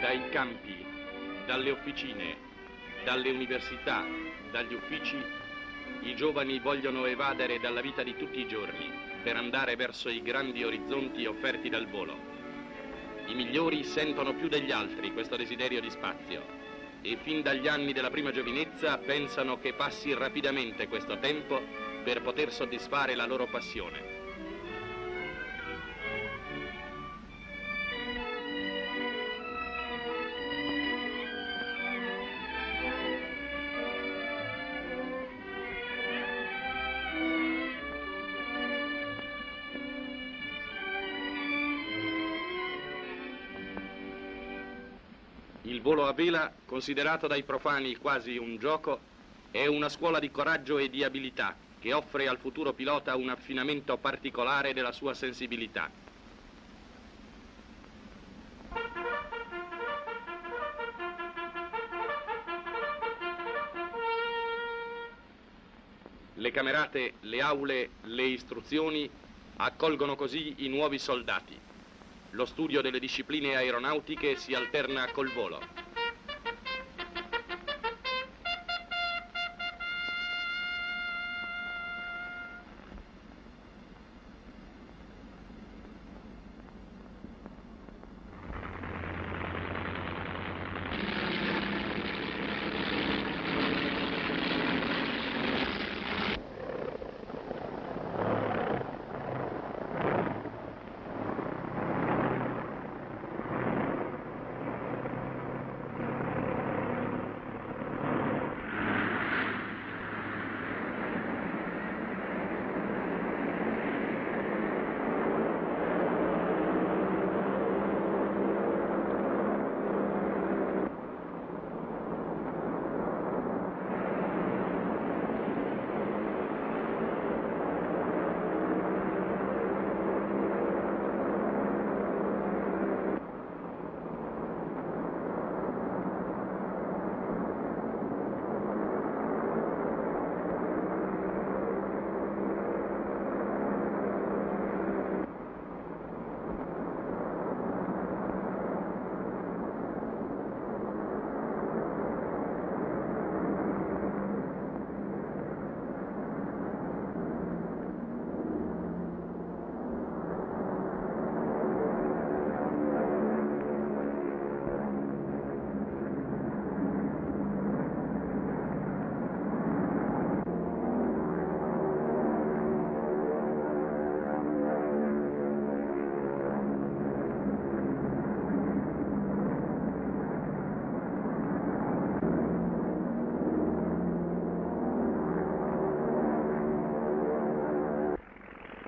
dai campi, dalle officine, dalle università, dagli uffici, i giovani vogliono evadere dalla vita di tutti i giorni per andare verso i grandi orizzonti offerti dal volo. I migliori sentono più degli altri questo desiderio di spazio e fin dagli anni della prima giovinezza pensano che passi rapidamente questo tempo per poter soddisfare la loro passione. Il volo a vela, considerato dai profani quasi un gioco, è una scuola di coraggio e di abilità che offre al futuro pilota un affinamento particolare della sua sensibilità. Le camerate, le aule, le istruzioni accolgono così i nuovi soldati. Lo studio delle discipline aeronautiche si alterna col volo.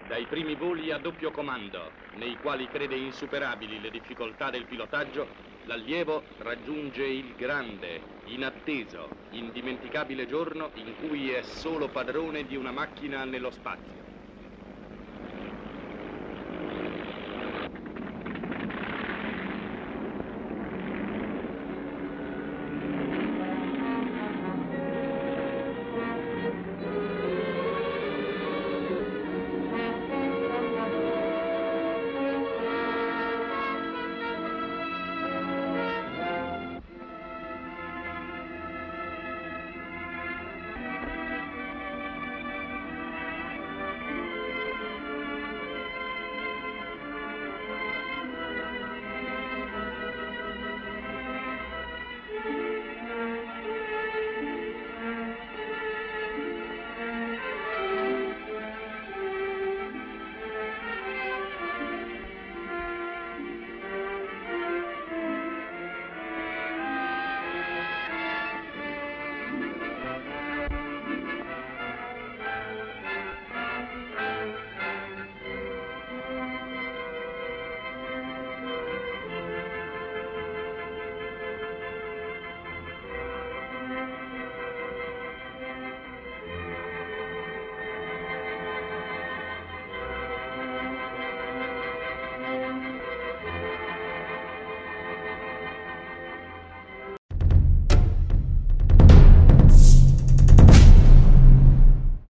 Dai primi voli a doppio comando, nei quali crede insuperabili le difficoltà del pilotaggio, l'allievo raggiunge il grande, inatteso, indimenticabile giorno in cui è solo padrone di una macchina nello spazio.